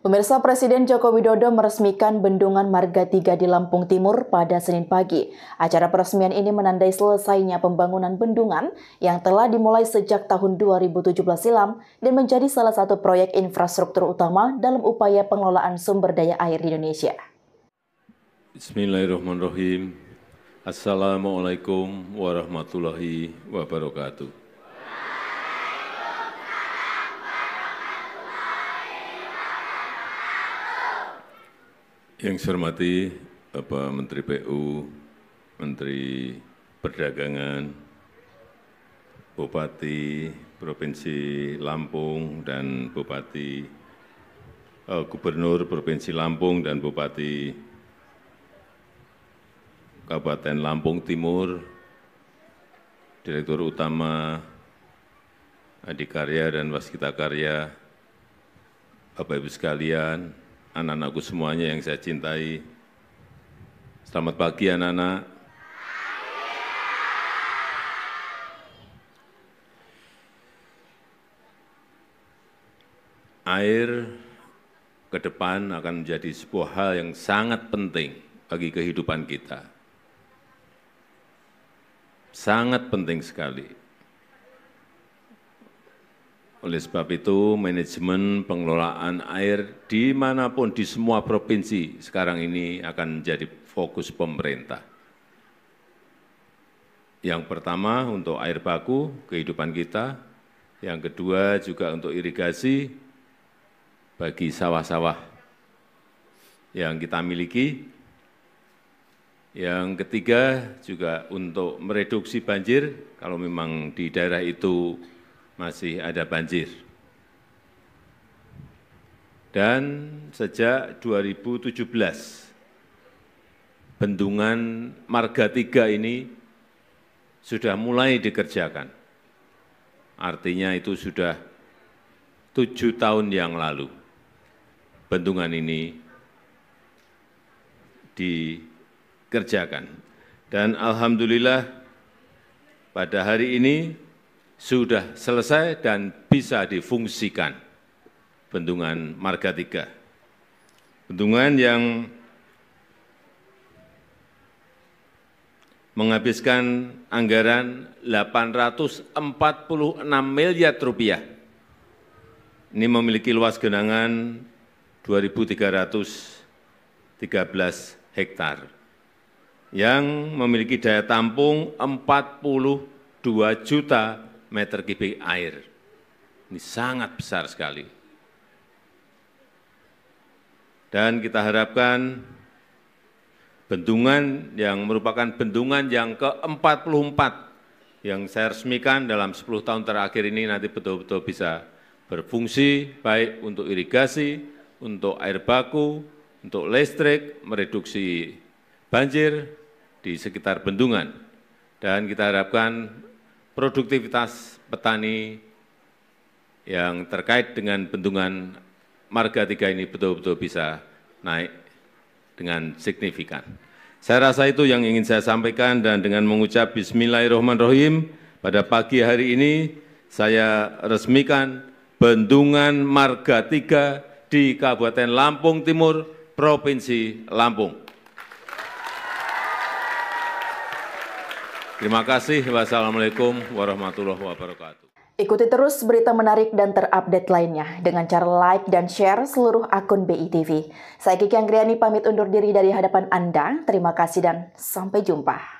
Pemirsa, Presiden Joko Widodo meresmikan Bendungan Margatiga di Lampung Timur pada Senin pagi. Acara peresmian ini menandai selesainya pembangunan bendungan yang telah dimulai sejak tahun 2017 silam dan menjadi salah satu proyek infrastruktur utama dalam upaya pengelolaan sumber daya air di Indonesia. Bismillahirrahmanirrahim. Assalamualaikum warahmatullahi wabarakatuh. Yang saya hormati Bapak Menteri PU, Menteri Perdagangan, Bupati Provinsi Lampung dan Bupati Gubernur Provinsi Lampung dan Bupati Kabupaten Lampung Timur, Direktur Utama Adikarya dan Waskita Karya, Bapak-Ibu sekalian, anak-anakku semuanya yang saya cintai, selamat pagi anak-anak. Air ke depan akan menjadi sebuah hal yang sangat penting bagi kehidupan kita. Sangat penting sekali. Oleh sebab itu, manajemen pengelolaan air dimanapun di semua provinsi sekarang ini akan menjadi fokus pemerintah. Yang pertama untuk air baku, kehidupan kita. Yang kedua juga untuk irigasi bagi sawah-sawah yang kita miliki. Yang ketiga juga untuk mereduksi banjir, kalau memang di daerah itu masih ada banjir. Dan sejak 2017, Bendungan Margatiga ini sudah mulai dikerjakan. Artinya itu sudah 7 tahun yang lalu. Bendungan ini dikerjakan. Dan alhamdulillah pada hari ini sudah selesai dan bisa difungsikan Bendungan Margatiga. Bendungan yang menghabiskan anggaran 846 miliar rupiah. Ini memiliki luas genangan 2.313 hektar yang memiliki daya tampung 42 juta meter kubik air. Ini sangat besar sekali. Dan kita harapkan bendungan yang merupakan bendungan yang ke-44 yang saya resmikan dalam 10 tahun terakhir ini nanti betul-betul bisa berfungsi baik untuk irigasi, untuk air baku, untuk listrik, mereduksi banjir di sekitar bendungan. Dan kita harapkan produktivitas petani yang terkait dengan bendungan Margatiga ini betul-betul bisa naik dengan signifikan. Saya rasa itu yang ingin saya sampaikan, dan dengan mengucap bismillahirrahmanirrahim, pada pagi hari ini saya resmikan Bendungan Margatiga di Kabupaten Lampung Timur, Provinsi Lampung. Terima kasih. Wassalamualaikum warahmatullahi wabarakatuh. Ikuti terus berita menarik dan terupdate lainnya dengan cara like dan share seluruh akun BITV. Saya Kiki Angriani pamit undur diri dari hadapan Anda. Terima kasih dan sampai jumpa.